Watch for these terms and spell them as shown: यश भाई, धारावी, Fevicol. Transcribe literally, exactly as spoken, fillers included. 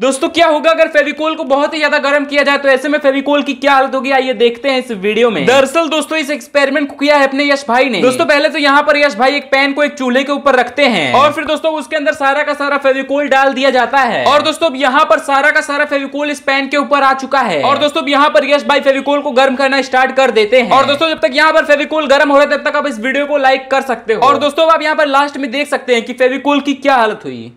दोस्तों क्या होगा अगर फेविकोल को बहुत ही ज्यादा गर्म किया जाए, तो ऐसे में फेविकोल की क्या हालत होगी, आइए देखते हैं इस वीडियो में। दरअसल दोस्तों इस एक्सपेरिमेंट को किया है अपने यश भाई ने। दोस्तों पहले तो यहाँ पर यश भाई एक पैन को एक चूल्हे के ऊपर रखते हैं और फिर दोस्तों उसके अंदर सारा का सारा फेविकोल डाल दिया जाता है। और दोस्तों यहाँ पर सारा का सारा फेविकोल इस पैन के ऊपर आ चुका है और दोस्तों यहाँ पर यश भाई फेविकोल को गर्म करना स्टार्ट कर देते हैं। और दोस्तों जब तक यहाँ पर फेविकोल गर्म हो रहा है तब तक आप इस वीडियो को लाइक कर सकते हो। और दोस्तों आप यहाँ पर लास्ट में देख सकते हैं कि फेविकोल की क्या हालत हुई।